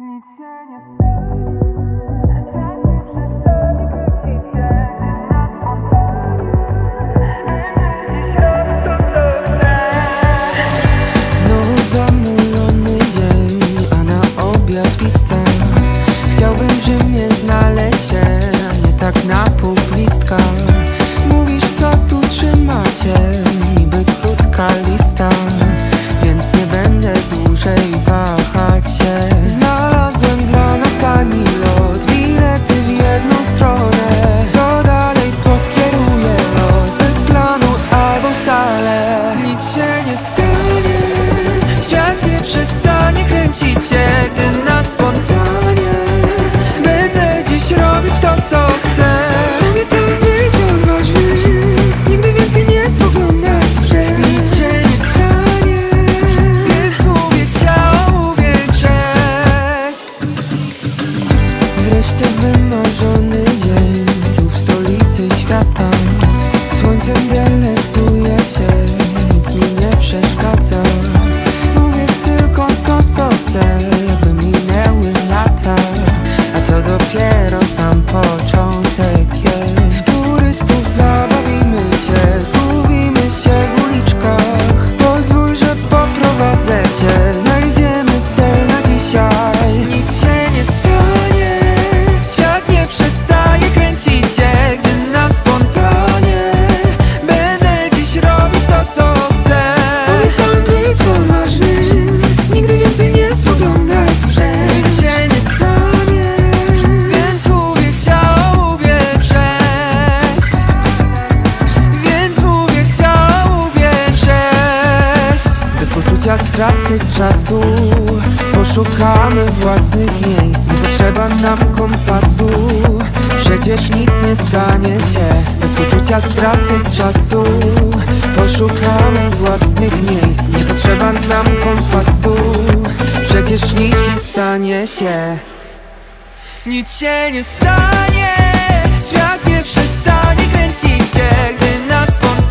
Nic się nie Znowu zamulony dzień, a na obiad pizza. Chciałbym w Rzymie znaleźć się, a nie tak na półglistka. Mówisz, co tu trzymacie, niby krótka lista, więc nie będę dłużej wahać się. Znalazłem dla nas tani lot, bilety w jedną stronę. Co dalej pokieruje los, bez planu albo wcale. Nic się nie stanie, świat nie przestanie kręcić się, gdy na spontanie będę dziś robić to, co chcę. Wreszcie wymarzony dzień, tu w stolicy świata. Słońcem delektuję się, nic mi nie przeszkadza. Mówię tylko to, co chcę, jakby minęły lata. A to dopiero sam początek jest. W turystów zabawimy się, zgubimy się w uliczkach. Pozwól, że poprowadzę cię, znajdziemy cel na dzisiaj. Nic się nie stało, przestaje kręcić się, gdy na spontanie będę dziś robić to, co chcę. Obiecałem być odważny, nigdy więcej nie spoglądać wstecz. Nic się nie stanie, więc mówię ciao, mówię cześć. Więc mówię ciao, mówię cześć. Bez poczucia straty czasu poszukamy własnych miejsc. Potrzeba nam kompasu, przecież nic nie stanie się. Bez poczucia straty czasu poszukamy własnych miejsc. Nie potrzeba nam kompasu, przecież nic nie stanie się. Nic się nie stanie, świat nie przestanie kręcić się, gdy nas spotka.